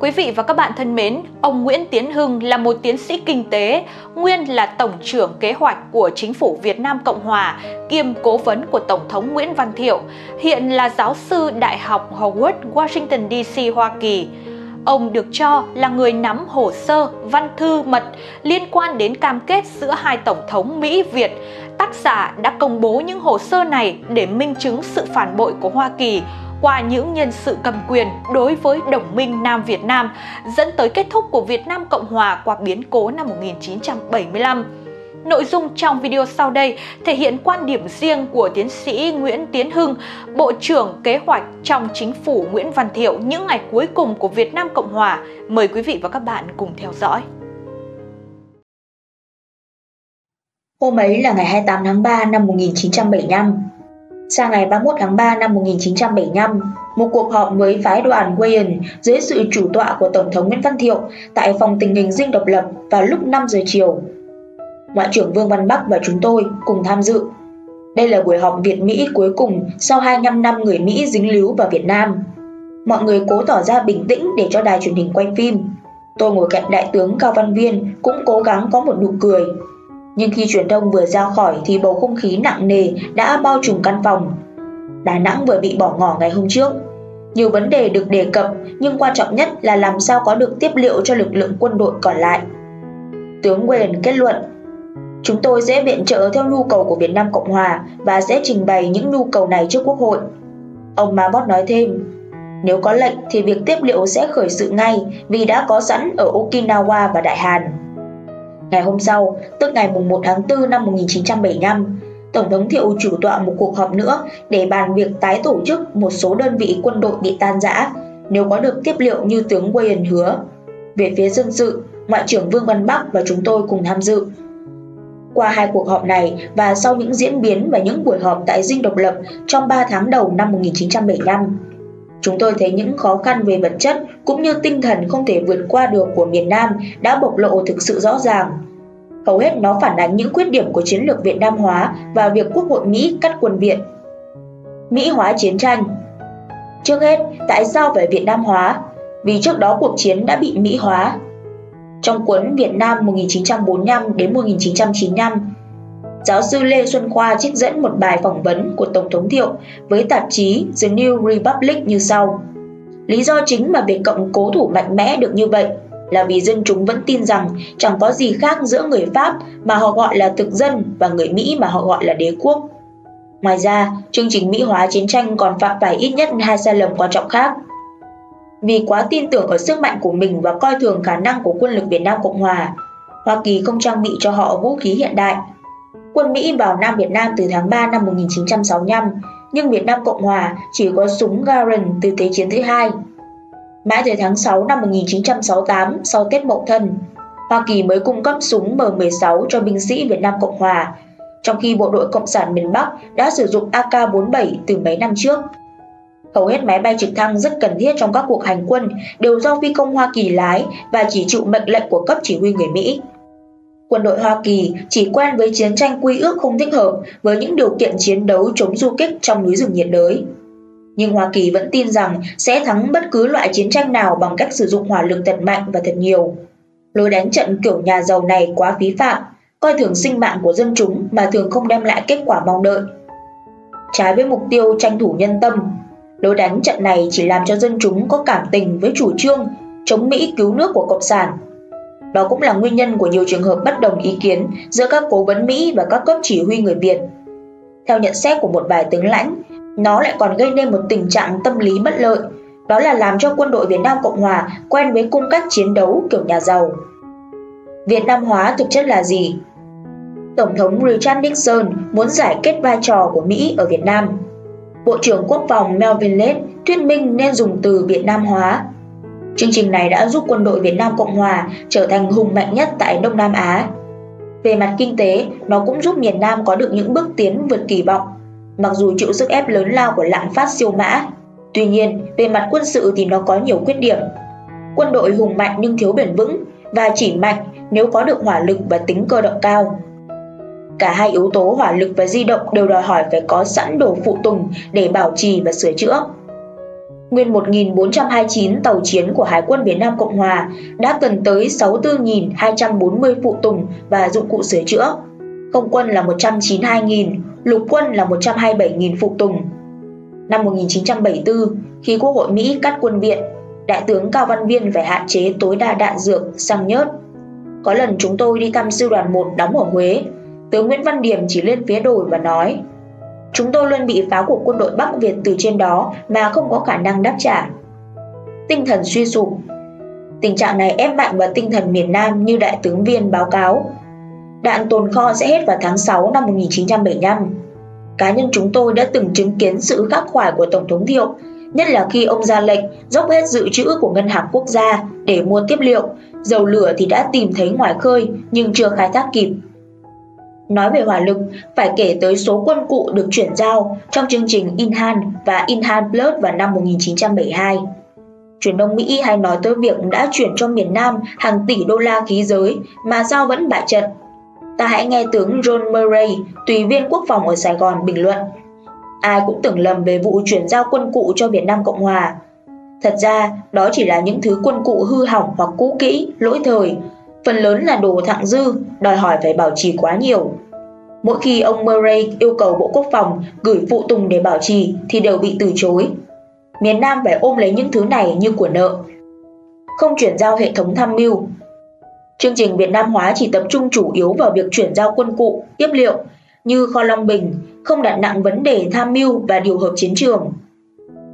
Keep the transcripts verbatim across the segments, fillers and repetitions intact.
Quý vị và các bạn thân mến, ông Nguyễn Tiến Hưng là một tiến sĩ kinh tế, nguyên là Tổng trưởng kế hoạch của Chính phủ Việt Nam Cộng Hòa, kiêm cố vấn của Tổng thống Nguyễn Văn Thiệu, hiện là giáo sư Đại học Howard, Washington đê xê, Hoa Kỳ. Ông được cho là người nắm hồ sơ, văn thư mật liên quan đến cam kết giữa hai Tổng thống Mỹ-Việt. Tác giả đã công bố những hồ sơ này để minh chứng sự phản bội của Hoa Kỳ qua những nhân sự cầm quyền đối với đồng minh Nam Việt Nam, dẫn tới kết thúc của Việt Nam Cộng Hòa qua biến cố năm một nghìn chín trăm bảy mươi lăm. Nội dung trong video sau đây thể hiện quan điểm riêng của tiến sĩ Nguyễn Tiến Hưng, Bộ trưởng Kế hoạch trong Chính phủ Nguyễn Văn Thiệu những ngày cuối cùng của Việt Nam Cộng Hòa. Mời quý vị và các bạn cùng theo dõi. Hôm ấy là ngày hai mươi tám tháng ba năm một nghìn chín trăm bảy mươi lăm. Sang ngày ba mươi mốt tháng ba năm một nghìn chín trăm bảy mươi lăm, một cuộc họp với phái đoàn Wayne dưới sự chủ tọa của Tổng thống Nguyễn Văn Thiệu tại Phòng Tình hình Dinh Độc lập vào lúc năm giờ chiều. Ngoại trưởng Vương Văn Bắc và chúng tôi cùng tham dự. Đây là buổi họp Việt-Mỹ cuối cùng sau hai mươi lăm năm người Mỹ dính líu vào Việt Nam. Mọi người cố tỏ ra bình tĩnh để cho đài truyền hình quay phim. Tôi ngồi cạnh Đại tướng Cao Văn Viên cũng cố gắng có một nụ cười. Nhưng khi truyền thông vừa ra khỏi thì bầu không khí nặng nề đã bao trùm căn phòng. Đà Nẵng vừa bị bỏ ngỏ ngày hôm trước. Nhiều vấn đề được đề cập nhưng quan trọng nhất là làm sao có được tiếp liệu cho lực lượng quân đội còn lại. Tướng Quyền kết luận, chúng tôi sẽ viện trợ theo nhu cầu của Việt Nam Cộng Hòa và sẽ trình bày những nhu cầu này trước Quốc hội. Ông Marbot nói thêm, nếu có lệnh thì việc tiếp liệu sẽ khởi sự ngay vì đã có sẵn ở Okinawa và Đại Hàn. Ngày hôm sau, tức ngày mùng một tháng tư năm một nghìn chín trăm bảy mươi lăm, Tổng thống Thiệu chủ tọa một cuộc họp nữa để bàn việc tái tổ chức một số đơn vị quân đội bị tan rã, nếu có được tiếp liệu như tướng Wayne hứa. Về phía dân sự, Ngoại trưởng Vương Văn Bắc và chúng tôi cùng tham dự. Qua hai cuộc họp này và sau những diễn biến và những buổi họp tại Dinh Độc lập trong ba tháng đầu năm một nghìn chín trăm bảy mươi lăm, chúng tôi thấy những khó khăn về vật chất cũng như tinh thần không thể vượt qua được của miền Nam đã bộc lộ thực sự rõ ràng. Hầu hết nó phản ánh những khuyết điểm của chiến lược Việt Nam hóa và việc Quốc hội Mỹ cắt quân Viện. Mỹ hóa chiến tranh. Trước hết, tại sao phải Việt Nam hóa? Vì trước đó cuộc chiến đã bị Mỹ hóa. Trong cuốn Việt Nam một nghìn chín trăm bốn mươi lăm đến một nghìn chín trăm chín mươi lăm, giáo sư Lê Xuân Khoa trích dẫn một bài phỏng vấn của Tổng thống Thiệu với tạp chí The New Republic như sau. Lý do chính mà Việt Cộng cố thủ mạnh mẽ được như vậy là vì dân chúng vẫn tin rằng chẳng có gì khác giữa người Pháp mà họ gọi là thực dân và người Mỹ mà họ gọi là đế quốc. Ngoài ra, chương trình Mỹ hóa chiến tranh còn phạm phải ít nhất hai sai lầm quan trọng khác. Vì quá tin tưởng ở sức mạnh của mình và coi thường khả năng của quân lực Việt Nam Cộng Hòa, Hoa Kỳ không trang bị cho họ vũ khí hiện đại. Quân Mỹ vào Nam Việt Nam từ tháng ba năm một nghìn chín trăm sáu mươi lăm, nhưng Việt Nam Cộng Hòa chỉ có súng Garand từ Thế chiến thứ hai. Mãi tới tháng sáu năm một nghìn chín trăm sáu mươi tám, sau Tết Mậu Thân, Hoa Kỳ mới cung cấp súng M mười sáu cho binh sĩ Việt Nam Cộng Hòa, trong khi bộ đội Cộng sản miền Bắc đã sử dụng A K bốn mươi bảy từ mấy năm trước. Hầu hết máy bay trực thăng rất cần thiết trong các cuộc hành quân đều do phi công Hoa Kỳ lái và chỉ chịu mệnh lệnh của cấp chỉ huy người Mỹ. Quân đội Hoa Kỳ chỉ quen với chiến tranh quy ước không thích hợp với những điều kiện chiến đấu chống du kích trong núi rừng nhiệt đới. Nhưng Hoa Kỳ vẫn tin rằng sẽ thắng bất cứ loại chiến tranh nào bằng cách sử dụng hỏa lực thật mạnh và thật nhiều. Lối đánh trận kiểu nhà giàu này quá phí phạm, coi thường sinh mạng của dân chúng mà thường không đem lại kết quả mong đợi. Trái với mục tiêu tranh thủ nhân tâm, lối đánh trận này chỉ làm cho dân chúng có cảm tình với chủ trương chống Mỹ cứu nước của Cộng sản. Đó cũng là nguyên nhân của nhiều trường hợp bất đồng ý kiến giữa các cố vấn Mỹ và các cấp chỉ huy người Việt. Theo nhận xét của một vài tướng lãnh, nó lại còn gây nên một tình trạng tâm lý bất lợi, đó là làm cho quân đội Việt Nam Cộng Hòa quen với cung cách chiến đấu kiểu nhà giàu. Việt Nam hóa thực chất là gì? Tổng thống Richard Nixon muốn giải kết vai trò của Mỹ ở Việt Nam. Bộ trưởng Quốc phòng Melvin Laird thuyết minh nên dùng từ Việt Nam hóa. Chương trình này đã giúp quân đội Việt Nam Cộng Hòa trở thành hùng mạnh nhất tại Đông Nam Á. Về mặt kinh tế, nó cũng giúp miền Nam có được những bước tiến vượt kỳ vọng, mặc dù chịu sức ép lớn lao của lạm phát siêu mã. Tuy nhiên, về mặt quân sự thì nó có nhiều khuyết điểm. Quân đội hùng mạnh nhưng thiếu bền vững và chỉ mạnh nếu có được hỏa lực và tính cơ động cao. Cả hai yếu tố hỏa lực và di động đều đòi hỏi phải có sẵn đồ phụ tùng để bảo trì và sửa chữa. Nguyên một nghìn bốn trăm hai mươi chín tàu chiến của Hải quân Việt Nam Cộng Hòa đã cần tới sáu mươi tư nghìn hai trăm bốn mươi phụ tùng và dụng cụ sửa chữa, không quân là một trăm chín mươi hai nghìn, lục quân là một trăm hai mươi bảy nghìn phụ tùng. Năm một nghìn chín trăm bảy mươi tư, khi Quốc hội Mỹ cắt quân Viện, Đại tướng Cao Văn Viên phải hạn chế tối đa đạn dược, xăng nhớt. Có lần chúng tôi đi thăm Sư đoàn một đóng ở Huế, tướng Nguyễn Văn Điểm chỉ lên phía đồi và nói: "Chúng tôi luôn bị pháo của quân đội Bắc Việt từ trên đó mà không có khả năng đáp trả." Tinh thần suy sụp. Tình trạng này ép mạnh vào tinh thần miền Nam như Đại tướng Viên báo cáo. Đạn tồn kho sẽ hết vào tháng sáu năm một nghìn chín trăm bảy mươi lăm. Cá nhân chúng tôi đã từng chứng kiến sự khắc khoải của Tổng thống Thiệu, nhất là khi ông ra lệnh dốc hết dự trữ của Ngân hàng Quốc gia để mua tiếp liệu, dầu lửa thì đã tìm thấy ngoài khơi nhưng chưa khai thác kịp. Nói về hỏa lực, phải kể tới số quân cụ được chuyển giao trong chương trình Inhan và Inhan Plus vào năm một nghìn chín trăm bảy mươi hai. Truyền thông Mỹ hay nói tới việc đã chuyển cho miền Nam hàng tỷ đô la khí giới mà sao vẫn bại trận. Ta hãy nghe tướng John Murray, tùy viên quốc phòng ở Sài Gòn bình luận: "Ai cũng tưởng lầm về vụ chuyển giao quân cụ cho Việt Nam Cộng Hòa. Thật ra, đó chỉ là những thứ quân cụ hư hỏng hoặc cũ kỹ, lỗi thời. Phần lớn là đồ thặng dư, đòi hỏi phải bảo trì quá nhiều. Mỗi khi ông Murray yêu cầu Bộ Quốc phòng gửi phụ tùng để bảo trì thì đều bị từ chối. Miền Nam phải ôm lấy những thứ này như của nợ. Không chuyển giao hệ thống tham mưu. Chương trình Việt Nam hóa chỉ tập trung chủ yếu vào việc chuyển giao quân cụ, tiếp liệu như Kho Long Bình, không đặt nặng vấn đề tham mưu và điều hợp chiến trường.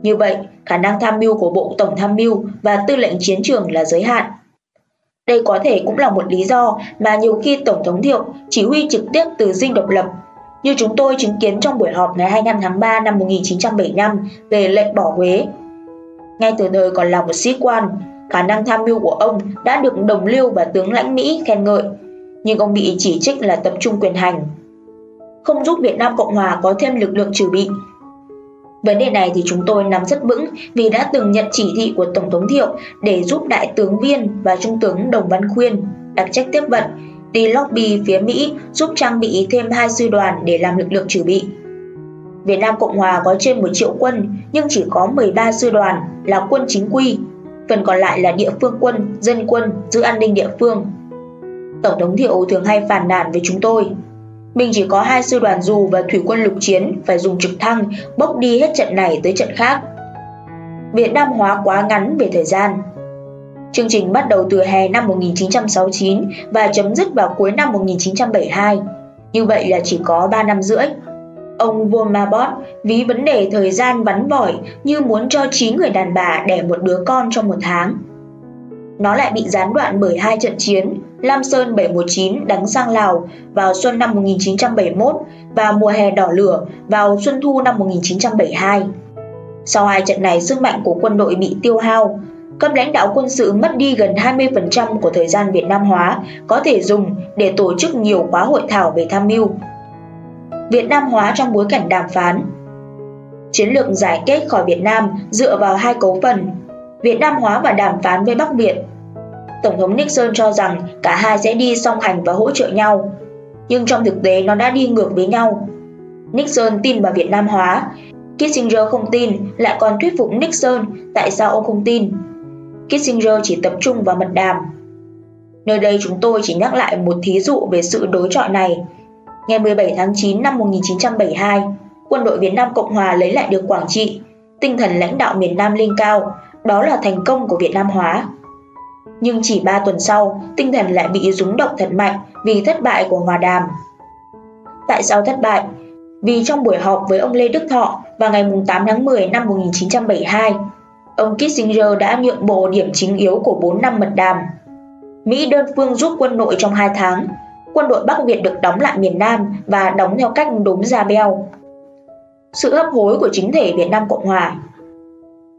Như vậy, khả năng tham mưu của Bộ Tổng tham mưu và Tư lệnh chiến trường là giới hạn. Đây có thể cũng là một lý do mà nhiều khi Tổng thống Thiệu chỉ huy trực tiếp từ Dinh Độc Lập, như chúng tôi chứng kiến trong buổi họp ngày hai mươi lăm tháng ba năm một nghìn chín trăm bảy mươi lăm về lệnh bỏ Huế. Ngay từ thời còn là một sĩ quan, khả năng tham mưu của ông đã được đồng liêu và tướng lãnh Mỹ khen ngợi, nhưng ông bị chỉ trích là tập trung quyền hành, không giúp Việt Nam Cộng Hòa có thêm lực lượng trừ bị. Vấn đề này thì chúng tôi nắm rất vững vì đã từng nhận chỉ thị của Tổng thống Thiệu để giúp Đại tướng Viên và Trung tướng Đồng Văn Quyên, đặc trách tiếp vận, đi lobby phía Mỹ giúp trang bị thêm hai sư đoàn để làm lực lượng trừ bị. Việt Nam Cộng Hòa có trên một triệu quân nhưng chỉ có mười ba sư đoàn là quân chính quy, phần còn lại là địa phương quân, dân quân, giữ an ninh địa phương. Tổng thống Thiệu thường hay phàn nàn với chúng tôi: "Mình chỉ có hai sư đoàn dù và thủy quân lục chiến, phải dùng trực thăng bốc đi hết trận này tới trận khác." Việt Nam hóa quá ngắn về thời gian. Chương trình bắt đầu từ hè năm một nghìn chín trăm sáu mươi chín và chấm dứt vào cuối năm một nghìn chín trăm bảy mươi hai. Như vậy là chỉ có ba năm rưỡi. Ông Volmabot ví vấn đề thời gian bắn vỏi như muốn cho chín người đàn bà đẻ một đứa con trong một tháng. Nó lại bị gián đoạn bởi hai trận chiến, Lam Sơn bảy một chín đánh sang Lào vào xuân năm một nghìn chín trăm bảy mươi mốt và mùa hè đỏ lửa vào xuân thu năm một nghìn chín trăm bảy mươi hai. Sau hai trận này, sức mạnh của quân đội bị tiêu hao, cấp lãnh đạo quân sự mất đi gần hai mươi phần trăm của thời gian Việt Nam hóa có thể dùng để tổ chức nhiều khóa hội thảo về tham mưu. Việt Nam hóa trong bối cảnh đàm phán. Chiến lược giải kết khỏi Việt Nam dựa vào hai cấu phần: Việt Nam hóa và đàm phán với Bắc Việt. Tổng thống Nixon cho rằng cả hai sẽ đi song hành và hỗ trợ nhau, nhưng trong thực tế nó đã đi ngược với nhau. Nixon tin vào Việt Nam hóa, Kissinger không tin, lại còn thuyết phục Nixon tại sao ông không tin. Kissinger chỉ tập trung vào mật đàm. Nơi đây chúng tôi chỉ nhắc lại một thí dụ về sự đối chọi này. Ngày mười bảy tháng chín năm một nghìn chín trăm bảy mươi hai, quân đội Việt Nam Cộng Hòa lấy lại được Quảng Trị, tinh thần lãnh đạo miền Nam lên cao, đó là thành công của Việt Nam hóa. Nhưng chỉ ba tuần sau, tinh thần lại bị rúng động thật mạnh vì thất bại của hòa đàm. Tại sao thất bại? Vì trong buổi họp với ông Lê Đức Thọ vào ngày tám tháng mười năm một nghìn chín trăm bảy mươi hai, ông Kissinger đã nhượng bộ điểm chính yếu của bốn năm mật đàm. Mỹ đơn phương giúp quân đội trong hai tháng, quân đội Bắc Việt được đóng lại miền Nam và đóng theo cách đốm da beo. Sự hấp hối của chính thể Việt Nam Cộng Hòa.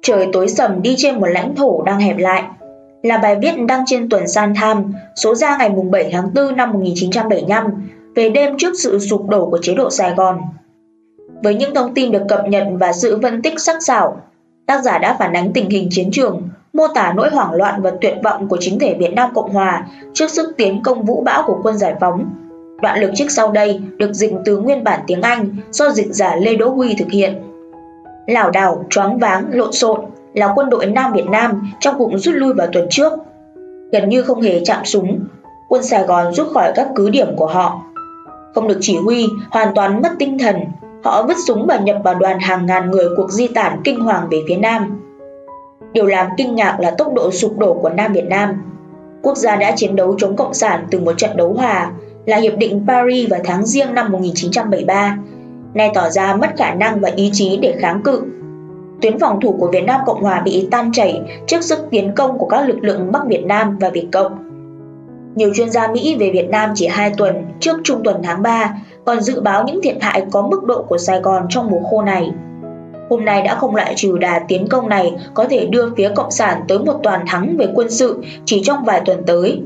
Trời tối sầm đi trên một lãnh thổ đang hẹp lại là bài viết đăng trên tuần San Tham, số ra ngày bảy tháng tư năm một nghìn chín trăm bảy mươi lăm, về đêm trước sự sụp đổ của chế độ Sài Gòn. Với những thông tin được cập nhật và sự phân tích sắc sảo, tác giả đã phản ánh tình hình chiến trường, mô tả nỗi hoảng loạn và tuyệt vọng của chính thể Việt Nam Cộng Hòa trước sức tiến công vũ bão của quân giải phóng. Đoạn lược trích sau đây được dịch từ nguyên bản tiếng Anh do dịch giả Lê Đỗ Huy thực hiện. Lảo đảo, choáng váng, lộn xộn, là quân đội Nam Việt Nam trong cuộc rút lui vào tuần trước, gần như không hề chạm súng, quân Sài Gòn rút khỏi các cứ điểm của họ. Không được chỉ huy, hoàn toàn mất tinh thần, họ vứt súng và nhập vào đoàn hàng ngàn người cuộc di tản kinh hoàng về phía Nam. Điều làm kinh ngạc là tốc độ sụp đổ của Nam Việt Nam. Quốc gia đã chiến đấu chống Cộng sản từ một trận đấu hòa là Hiệp định Paris vào tháng Giêng năm một nghìn chín trăm bảy mươi ba, nay tỏ ra mất khả năng và ý chí để kháng cự. Tuyến phòng thủ của Việt Nam Cộng Hòa bị tan chảy trước sức tiến công của các lực lượng Bắc Việt Nam và Việt Cộng. Nhiều chuyên gia Mỹ về Việt Nam chỉ hai tuần trước trung tuần tháng ba còn dự báo những thiệt hại có mức độ của Sài Gòn trong mùa khô này. Hôm nay đã không loại trừ đà tiến công này có thể đưa phía Cộng sản tới một toàn thắng về quân sự chỉ trong vài tuần tới.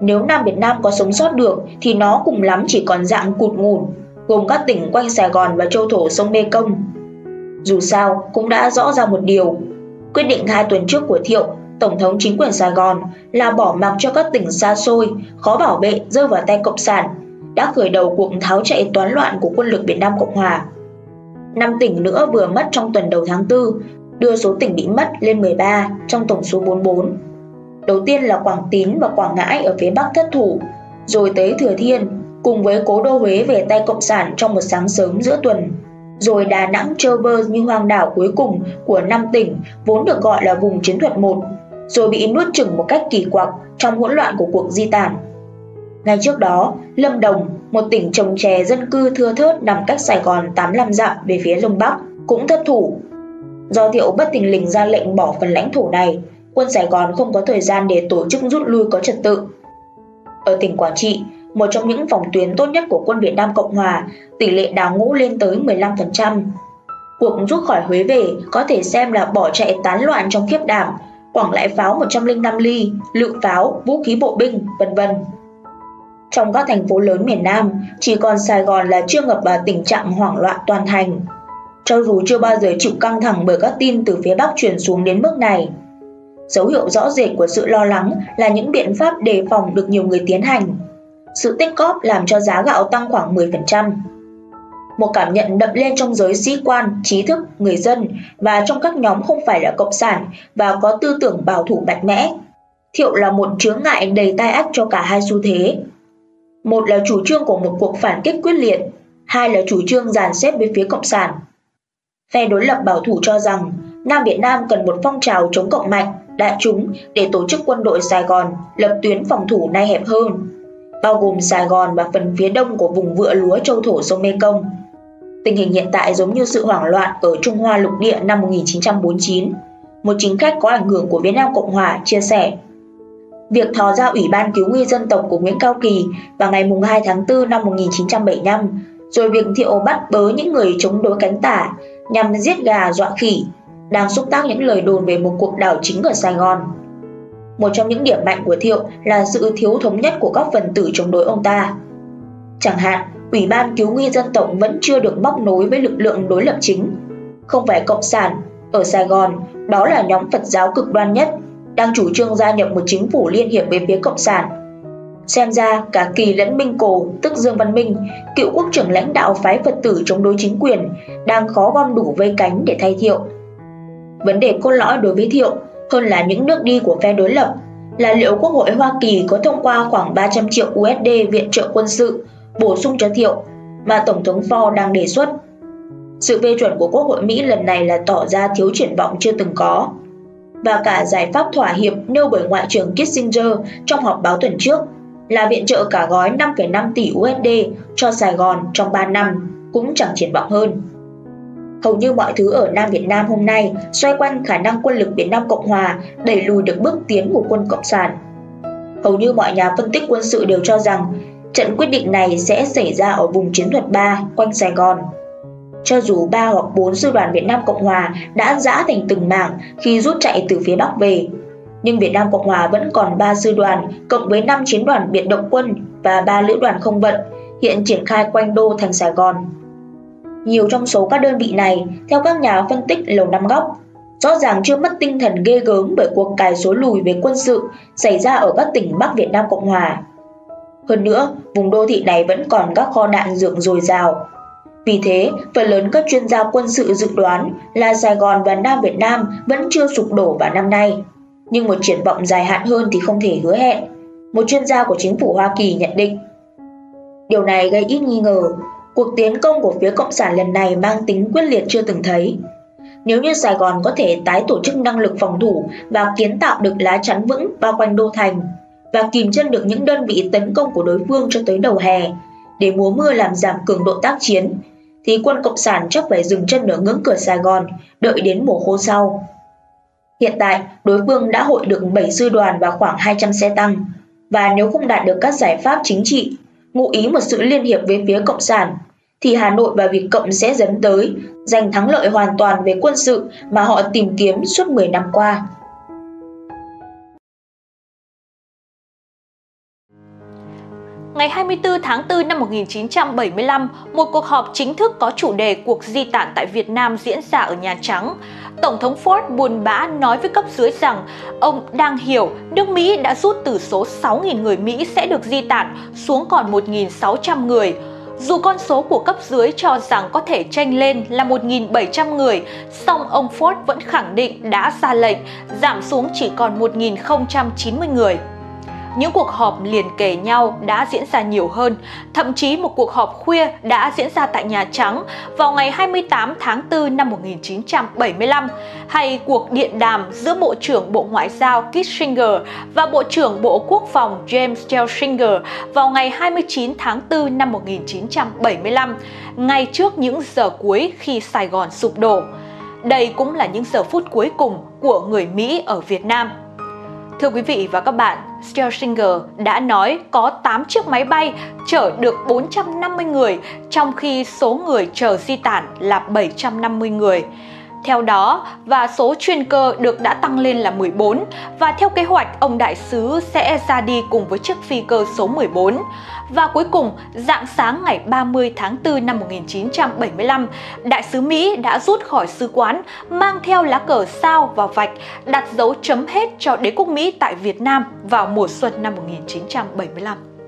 Nếu Nam Việt Nam có sống sót được thì nó cùng lắm chỉ còn dạng cụt ngủn, gồm các tỉnh quanh Sài Gòn và châu thổ sông Mekong. Dù sao cũng đã rõ ra một điều, quyết định hai tuần trước của Thiệu, Tổng thống chính quyền Sài Gòn là bỏ mặc cho các tỉnh xa xôi, khó bảo vệ rơi vào tay Cộng sản, đã khởi đầu cuộc tháo chạy toán loạn của quân lực Việt Nam Cộng Hòa. Năm tỉnh nữa vừa mất trong tuần đầu tháng tư, đưa số tỉnh bị mất lên mười ba trong tổng số bốn mươi bốn. Đầu tiên là Quảng Tín và Quảng Ngãi ở phía Bắc thất thủ, rồi tới Thừa Thiên, cùng với cố đô Huế về tay Cộng sản trong một sáng sớm giữa tuần. Rồi Đà Nẵng trơ bơ như hoang đảo cuối cùng của năm tỉnh vốn được gọi là vùng chiến thuật một, rồi bị nuốt chửng một cách kỳ quặc trong hỗn loạn của cuộc di tản. Ngay trước đó, Lâm Đồng, một tỉnh trồng chè dân cư thưa thớt nằm cách Sài Gòn tám mươi lăm dặm về phía đông bắc, cũng thất thủ. Do Thiệu bất thình lình ra lệnh bỏ phần lãnh thổ này, quân Sài Gòn không có thời gian để tổ chức rút lui có trật tự. Ở tỉnh Quảng Trị, một trong những phòng tuyến tốt nhất của quân Việt Nam Cộng Hòa, tỷ lệ đào ngũ lên tới mười lăm phần trăm. Cuộc rút khỏi Huế về có thể xem là bỏ chạy tán loạn trong khiếp đảm, quẳng lại pháo một trăm lẻ năm ly, lựu pháo, vũ khí bộ binh, vân vân. Trong các thành phố lớn miền Nam, chỉ còn Sài Gòn là chưa ngập vào tình trạng hoảng loạn toàn thành, cho dù chưa bao giờ chịu căng thẳng bởi các tin từ phía Bắc truyền xuống đến mức này. Dấu hiệu rõ rệt của sự lo lắng là những biện pháp đề phòng được nhiều người tiến hành. Sự tích cóp làm cho giá gạo tăng khoảng mười phần trăm. Một cảm nhận đậm lên trong giới sĩ quan, trí thức, người dân và trong các nhóm không phải là cộng sản và có tư tưởng bảo thủ mạnh mẽ. Thiệu là một chướng ngại đầy tai ách cho cả hai xu thế. Một là chủ trương của một cuộc phản kích quyết liệt, hai là chủ trương dàn xếp với phía cộng sản. Phe đối lập bảo thủ cho rằng Nam Việt Nam cần một phong trào chống cộng mạnh, đại chúng để tổ chức quân đội Sài Gòn lập tuyến phòng thủ nay hẹp hơn, bao gồm Sài Gòn và phần phía đông của vùng vựa lúa châu thổ sông Mekong. Tình hình hiện tại giống như sự hoảng loạn ở Trung Hoa lục địa năm một nghìn chín trăm bốn mươi chín, một chính khách có ảnh hưởng của Việt Nam Cộng Hòa chia sẻ. Việc thò ra Ủy ban Cứu nguy Dân tộc của Nguyễn Cao Kỳ vào ngày hai tháng tư năm một nghìn chín trăm bảy mươi lăm, rồi việc Thiệu bắt bớ những người chống đối cánh tả nhằm giết gà dọa khỉ, đang xúc tác những lời đồn về một cuộc đảo chính ở Sài Gòn. Một trong những điểm mạnh của Thiệu là sự thiếu thống nhất của các phần tử chống đối ông ta. Chẳng hạn, Ủy ban Cứu nguy Dân tộc vẫn chưa được móc nối với lực lượng đối lập chính. Không phải Cộng sản, ở Sài Gòn, đó là nhóm Phật giáo cực đoan nhất, đang chủ trương gia nhập một chính phủ liên hiệp với phía Cộng sản. Xem ra, cả Kỳ lẫn Minh Cổ, tức Dương Văn Minh, cựu quốc trưởng lãnh đạo phái Phật tử chống đối chính quyền, đang khó gom đủ vây cánh để thay Thiệu. Vấn đề cốt lõi đối với Thiệu, hơn là những nước đi của phe đối lập, là liệu Quốc hội Hoa Kỳ có thông qua khoảng ba trăm triệu đô la viện trợ quân sự bổ sung cho Thiệu mà Tổng thống Ford đang đề xuất. Sự phê chuẩn của Quốc hội Mỹ lần này là tỏ ra thiếu triển vọng chưa từng có. Và cả giải pháp thỏa hiệp nêu bởi Ngoại trưởng Kissinger trong họp báo tuần trước là viện trợ cả gói năm phẩy năm tỷ đô la cho Sài Gòn trong ba năm cũng chẳng triển vọng hơn. Hầu như mọi thứ ở Nam Việt Nam hôm nay xoay quanh khả năng quân lực Việt Nam Cộng Hòa đẩy lùi được bước tiến của quân Cộng sản. Hầu như mọi nhà phân tích quân sự đều cho rằng trận quyết định này sẽ xảy ra ở vùng chiến thuật ba quanh Sài Gòn. Cho dù ba hoặc bốn sư đoàn Việt Nam Cộng Hòa đã giã thành từng mảng khi rút chạy từ phía Bắc về, nhưng Việt Nam Cộng Hòa vẫn còn ba sư đoàn cộng với năm chiến đoàn biệt động quân và ba lữ đoàn không vận hiện triển khai quanh đô thành Sài Gòn. Nhiều trong số các đơn vị này, theo các nhà phân tích Lầu Năm Góc, rõ ràng chưa mất tinh thần ghê gớm bởi cuộc cài số lùi về quân sự xảy ra ở các tỉnh Bắc Việt Nam Cộng Hòa. Hơn nữa, vùng đô thị này vẫn còn các kho đạn dược dồi dào. Vì thế, phần lớn các chuyên gia quân sự dự đoán là Sài Gòn và Nam Việt Nam vẫn chưa sụp đổ vào năm nay. Nhưng một triển vọng dài hạn hơn thì không thể hứa hẹn, một chuyên gia của chính phủ Hoa Kỳ nhận định. Điều này gây ít nghi ngờ, cuộc tiến công của phía Cộng sản lần này mang tính quyết liệt chưa từng thấy. Nếu như Sài Gòn có thể tái tổ chức năng lực phòng thủ và kiến tạo được lá chắn vững bao quanh đô thành và kìm chân được những đơn vị tấn công của đối phương cho tới đầu hè, để mùa mưa làm giảm cường độ tác chiến, thì quân Cộng sản chắc phải dừng chân ở ngưỡng cửa Sài Gòn, đợi đến mùa khô sau. Hiện tại, đối phương đã hội được bảy sư đoàn và khoảng hai trăm xe tăng, và nếu không đạt được các giải pháp chính trị, ngụ ý một sự liên hiệp với phía Cộng sản, thì Hà Nội và Việt Cộng sẽ dấn tới, giành thắng lợi hoàn toàn về quân sự mà họ tìm kiếm suốt mười năm qua. Ngày hai mươi tư tháng tư năm một nghìn chín trăm bảy mươi lăm, một cuộc họp chính thức có chủ đề cuộc di tản tại Việt Nam diễn ra ở Nhà Trắng. Tổng thống Ford buồn bã nói với cấp dưới rằng ông đang hiểu nước Mỹ đã rút từ số sáu nghìn người Mỹ sẽ được di tản xuống còn một nghìn sáu trăm người. Dù con số của cấp dưới cho rằng có thể chênh lên là một nghìn bảy trăm người, song ông Ford vẫn khẳng định đã ra lệnh giảm xuống chỉ còn một nghìn không trăm chín mươi người. Những cuộc họp liền kề nhau đã diễn ra nhiều hơn, thậm chí một cuộc họp khuya đã diễn ra tại Nhà Trắng vào ngày hai mươi tám tháng tư năm một nghìn chín trăm bảy mươi lăm, hay cuộc điện đàm giữa Bộ trưởng Bộ Ngoại giao Kissinger và Bộ trưởng Bộ Quốc phòng James Gelsinger vào ngày hai mươi chín tháng tư năm một nghìn chín trăm bảy mươi lăm, ngay trước những giờ cuối khi Sài Gòn sụp đổ. Đây cũng là những giờ phút cuối cùng của người Mỹ ở Việt Nam. Thưa quý vị và các bạn, Gelsinger đã nói có tám chiếc máy bay chở được bốn trăm năm mươi người, trong khi số người chờ di tản là bảy trăm năm mươi người. Theo đó, và số chuyên cơ được đã tăng lên là mười bốn, và theo kế hoạch, ông đại sứ sẽ ra đi cùng với chiếc phi cơ số mười bốn. Và cuối cùng, rạng sáng ngày ba mươi tháng tư năm một nghìn chín trăm bảy mươi lăm, đại sứ Mỹ đã rút khỏi sứ quán, mang theo lá cờ sao và vạch, đặt dấu chấm hết cho đế quốc Mỹ tại Việt Nam vào mùa xuân năm một nghìn chín trăm bảy mươi lăm.